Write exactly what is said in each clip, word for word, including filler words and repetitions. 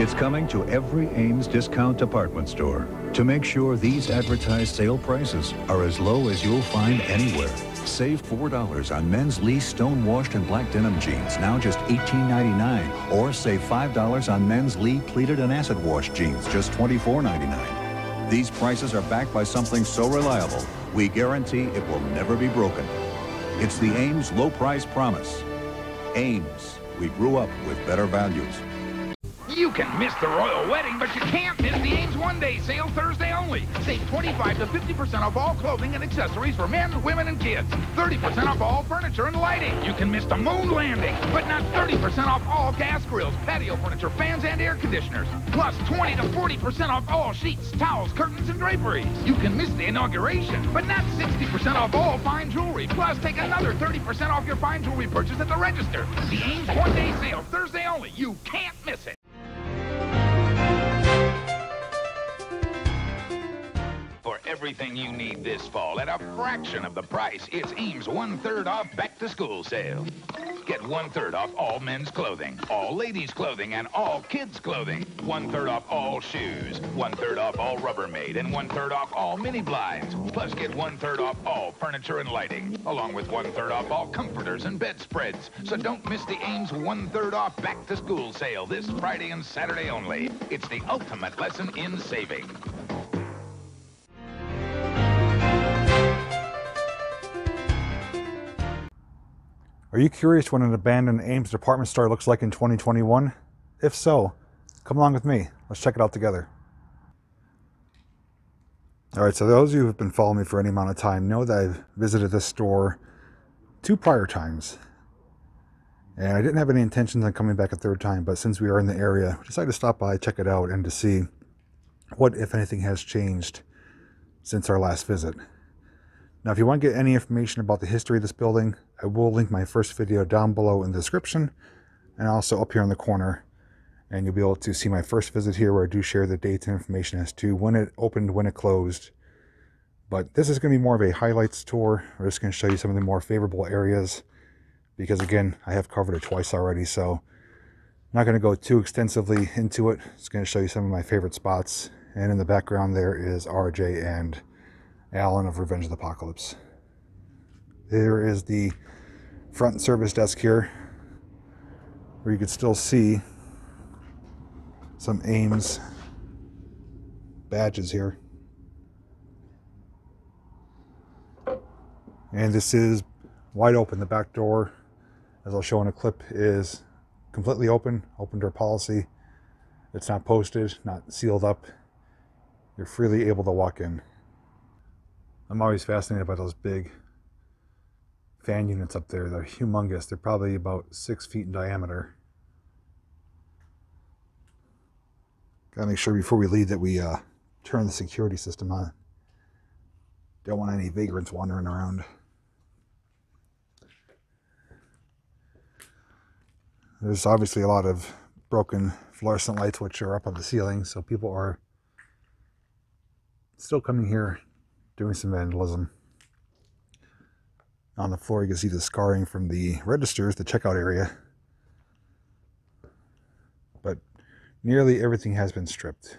It's coming to every Ames discount department store to make sure these advertised sale prices are as low as you'll find anywhere. Save four dollars on men's Lee stone-washed and black denim jeans, now just eighteen ninety-nine. Or save five dollars on men's Lee pleated and acid-washed jeans, just twenty-four ninety-nine. These prices are backed by something so reliable, we guarantee it will never be broken. It's the Ames Low Price Promise. Ames, we grew up with better values. You can miss the royal wedding, but you can't miss the Ames One Day Sale Thursday only. Save twenty-five to fifty percent off all clothing and accessories for men, women, and kids. thirty percent off all furniture and lighting. You can miss the moon landing, but not thirty percent off all gas grills, patio furniture, fans, and air conditioners. Plus twenty to forty percent off all sheets, towels, curtains, and draperies. You can miss the inauguration, but not sixty percent off all fine jewelry. Plus take another thirty percent off your fine jewelry purchase at the register. The Ames One Day Sale Thursday only. You can't miss it. Everything you need this fall at a fraction of the price. It's Ames one-third off back-to-school sale. Get one-third off all men's clothing, all ladies' clothing, and all kids' clothing. One-third off all shoes, one-third off all Rubbermaid, and one-third off all mini-blinds. Plus, get one-third off all furniture and lighting, along with one-third off all comforters and bedspreads. So don't miss the Ames one-third off back-to-school sale this Friday and Saturday only. It's the ultimate lesson in saving. Are you curious what an abandoned Ames department store looks like in twenty twenty-one? If so, come along with me. Let's check it out together. All right, so those of you who have been following me for any amount of time know that I've visited this store two prior times. And I didn't have any intentions on coming back a third time, but since we are in the area, I decided to stop by, check it out, and to see what, if anything, has changed since our last visit. Now, if you want to get any information about the history of this building, I will link my first video down below in the description and also up here in the corner. And you'll be able to see my first visit here where I do share the dates and information as to when it opened, when it closed. But this is going to be more of a highlights tour. We're just going to show you some of the more favorable areas because, again, I have covered it twice already. So I'm not going to go too extensively into it. It's going to show you some of my favorite spots. And in the background there is R J and Alan of Revenge of the Apocalypse. There is the front service desk here, where you could still see some Ames badges here. And this is wide open. The back door, as I'll show in a clip, is completely open, open door policy. It's not posted, not sealed up. You're freely able to walk in. I'm always fascinated by those big fan units up there. They're humongous. They're probably about six feet in diameter. Gotta make sure before we leave that we uh, turn the security system on. Don't want any vagrants wandering around. There's obviously a lot of broken fluorescent lights which are up on the ceiling, so people are still coming here doing some vandalism. On the floor, you can see the scarring from the registers, the checkout area. But nearly everything has been stripped.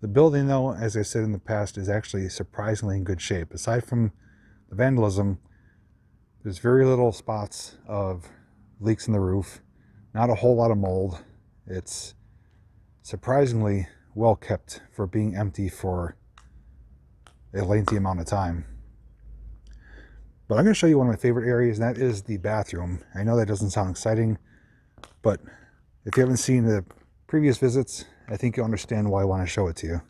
The building, though, as I said in the past, is actually surprisingly in good shape. Aside from the vandalism, there's very little spots of leaks in the roof, not a whole lot of mold. It's surprisingly well kept for being empty for a lengthy amount of time. But I'm going to show you one of my favorite areas, and that is the bathroom. I know that doesn't sound exciting, but if you haven't seen the previous visits, I think you'll understand why I want to show it to you.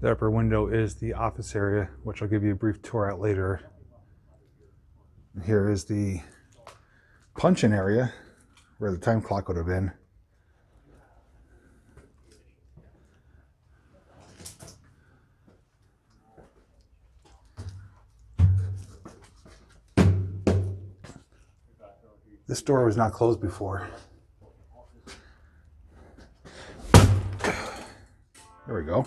The upper window is the office area, which I'll give you a brief tour at later. And here is the punch-in area, where the time clock would have been. This door was not closed before. There we go.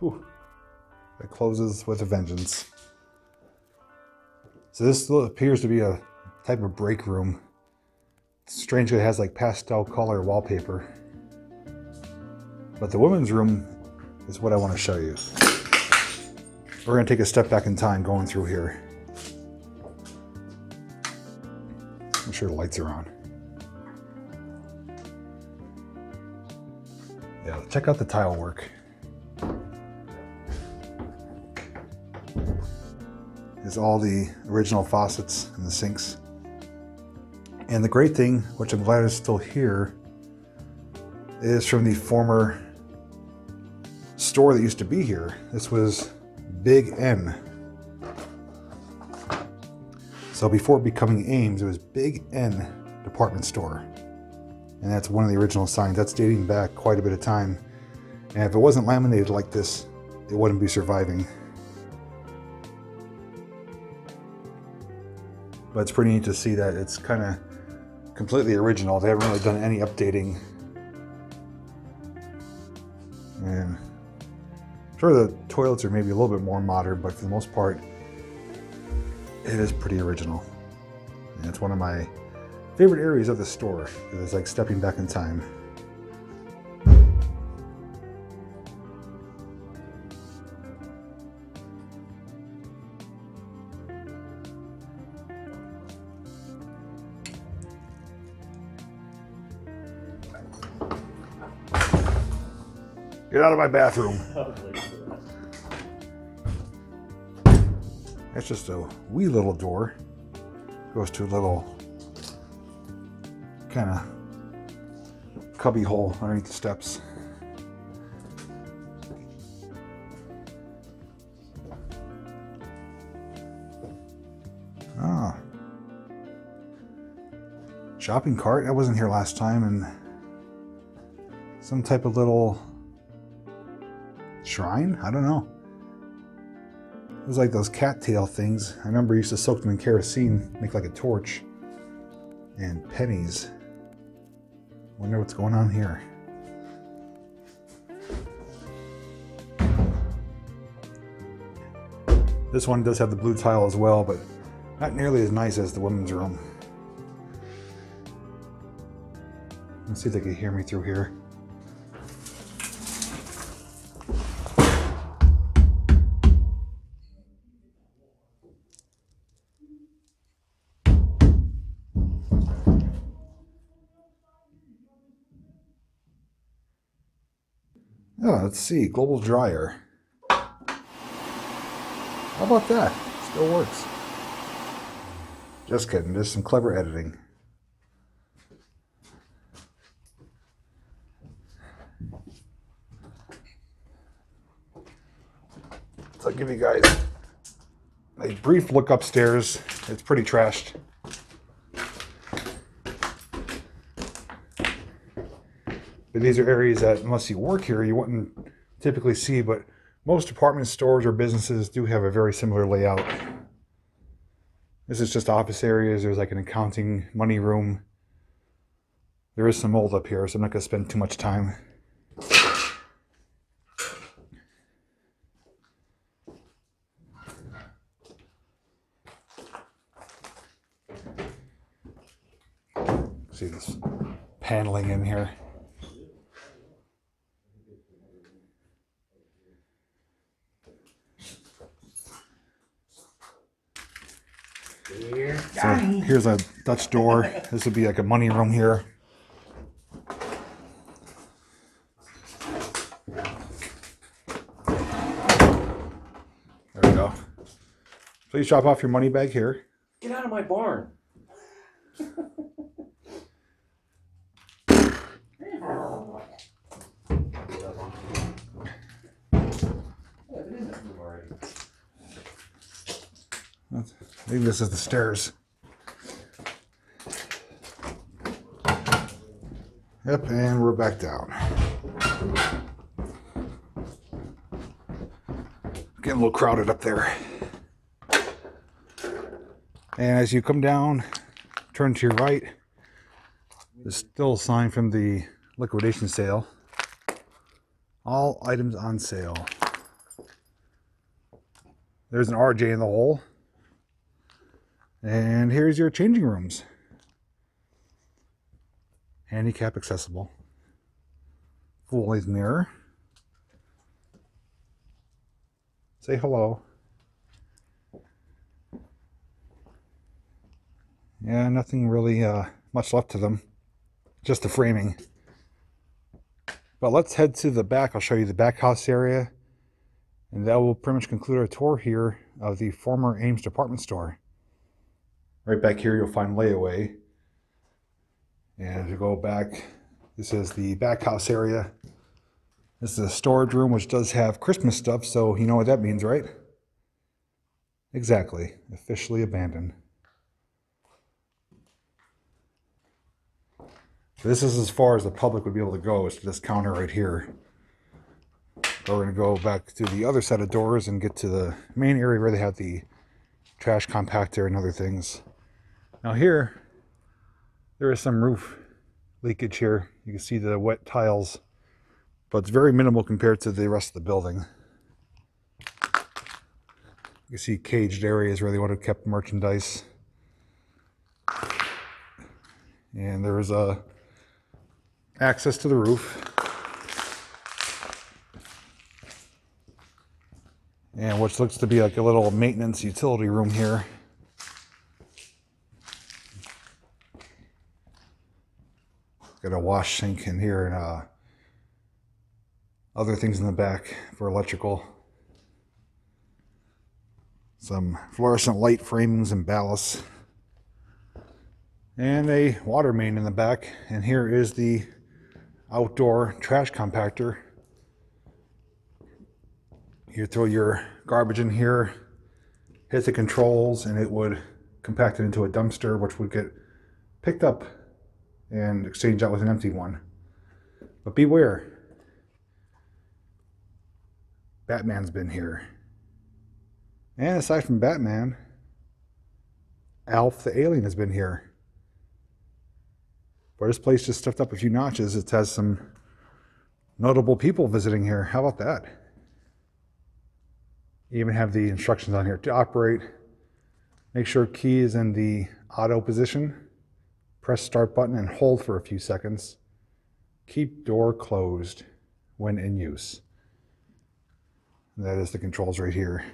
Whew. It closes with a vengeance. So this appears to be a type of break room. Strangely, it has like pastel color wallpaper. But the women's room is what I want to show you. We're going to take a step back in time going through here. I'm sure the lights are on. Yeah, check out the tile work. There's all the original faucets and the sinks. And the great thing, which I'm glad is still here, is from the former store that used to be here. This was Big N. So before becoming Ames, it was Big N Department Store. And that's one of the original signs. That's dating back quite a bit of time. And if it wasn't laminated like this, it wouldn't be surviving. But it's pretty neat to see that it's kind of completely original. They haven't really done any updating. And I'm sure the toilets are maybe a little bit more modern, but for the most part, it is pretty original. And it's one of my favorite areas of the store. It's like stepping back in time. Get out of my bathroom. That's just a wee little door. Goes to a little kind of cubby hole underneath the steps. Ah. Shopping cart. I wasn't here last time, and some type of little shrine? I don't know. It was like those cattail things. I remember I used to soak them in kerosene, make like a torch. And pennies. Wonder what's going on here. This one does have the blue tile as well, but not nearly as nice as the women's room. Let's see if they can hear me through here. Oh, let's see, global dryer. How about that? Still works. Just kidding, there's some clever editing. So I'll give you guys a brief look upstairs. It's pretty trashed. These are areas that, unless you work here, you wouldn't typically see, but most department stores or businesses do have a very similar layout. This is just office areas. There's like an accounting money room. There is some mold up here, so I'm not going to spend too much time. See this paneling in here. So here's a Dutch door. This would be like a money room here. There we go. Please drop off your money bag here. Get out of my barn. I think this is the stairs. Yep, and we're back down. Getting a little crowded up there. And as you come down, turn to your right, there's still a sign from the liquidation sale. All items on sale. There's an R J in the hole. And here's your changing rooms. Handicap accessible. Full length mirror. Say hello. Yeah, nothing really uh, much left to them. Just the framing. But let's head to the back. I'll show you the back house area. And that will pretty much conclude our tour here of the former Ames department store. Right back here, you'll find layaway. And if you go back, this is the back house area. This is a storage room, which does have Christmas stuff, so you know what that means, right? Exactly. Officially abandoned. So this is as far as the public would be able to go, is to this counter right here. But we're going to go back to the other side of doors and get to the main area where they have the trash compactor and other things. Now here, there is some roof leakage here. You can see the wet tiles, but it's very minimal compared to the rest of the building. You can see caged areas where they would have kept merchandise. And there is a access to the roof. And which looks to be like a little maintenance utility room here. Got a wash sink in here and uh, other things in the back for electrical. Some fluorescent light framings and ballasts. And a water main in the back. And here is the outdoor trash compactor. You throw your garbage in here, hit the controls, and it would compact it into a dumpster, which would get picked up and exchanged out with an empty one. But beware, Batman's been here. And aside from Batman, Alf the alien has been here. But this place just stepped up a few notches. It has some notable people visiting here. How about that? You even have the instructions on here to operate. Make sure key is in the auto position. Press start button and hold for a few seconds. Keep door closed when in use. And that is the controls right here.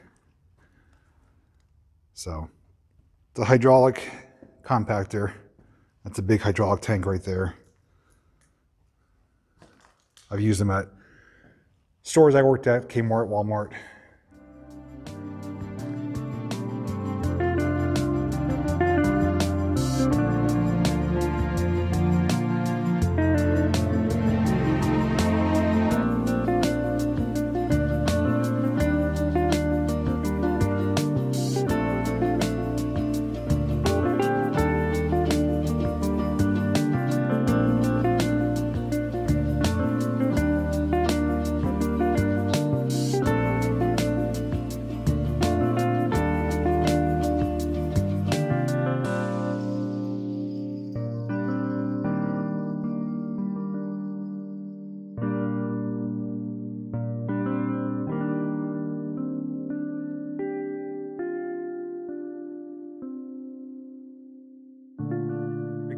So the hydraulic compactor. That's a big hydraulic tank right there. I've used them at stores I worked at, Kmart, Walmart.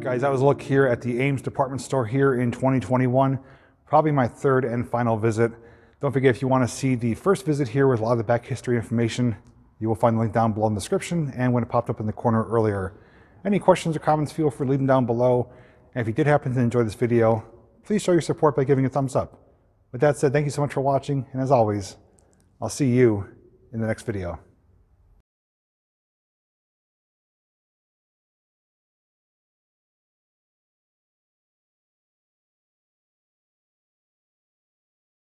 Guys, that was a look here at the Ames department store here in twenty twenty-one. Probably my third and final visit. Don't forget, if you want to see the first visit here with a lot of the back history information, you will find the link down below in the description and when it popped up in the corner earlier. Any questions or comments, feel free to leave them down below. And if you did happen to enjoy this video, please show your support by giving a thumbs up. With that said, thank you so much for watching, and as always, I'll see you in the next video.